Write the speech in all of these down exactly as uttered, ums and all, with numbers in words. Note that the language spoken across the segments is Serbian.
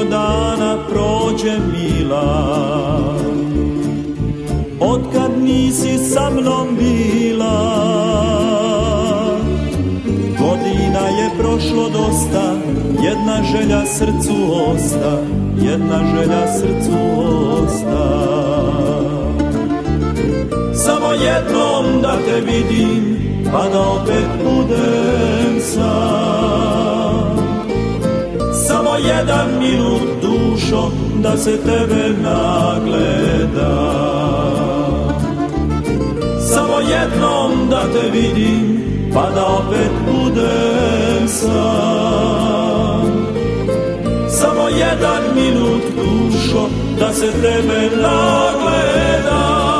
puno dana prođe mila, otkad nisi sa mnom bila. Godina je prošlo dosta, jedna želja srcu osta, jedna želja srcu osta. Samo jednom da te vidim, pa da opet budem sam. Samo jedan minut, dušo, da se tebe nagledam. Samo jednom da te vidim, pa da opet budem sam. Samo jedan minut, dušo, da se tebe nagledam.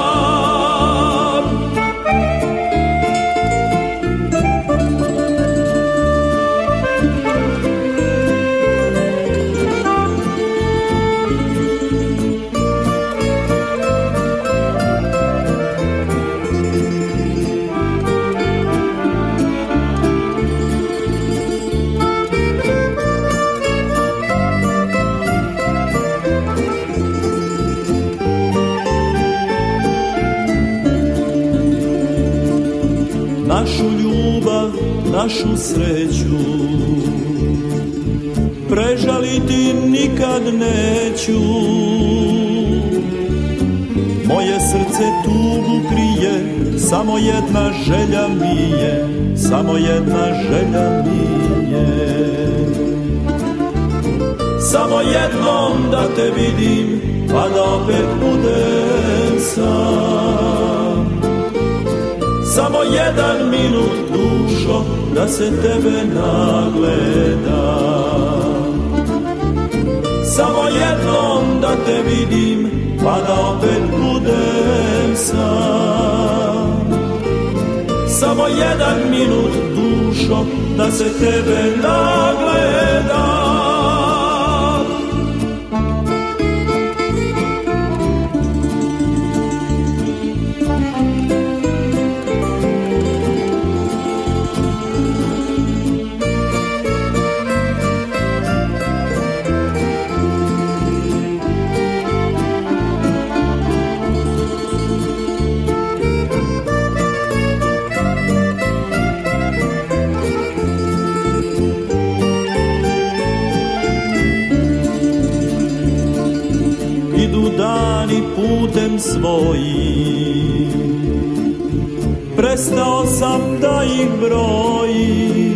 Našu ljubav, našu sreću prežaliti nikad neću. Moje srce tugu krije, samo jedna želja mi je, samo jedna želja mi je. Samo jednom da te vidim, pa da opet budem sam. Samo jedan minut, dušo, da se tebe nagledam. Samo jednom da te vidim, pa da opet budem sam. Samo jedan minut, dušo, da se tebe nagledam. Dani putem svojim, prestao sam da ih brojim.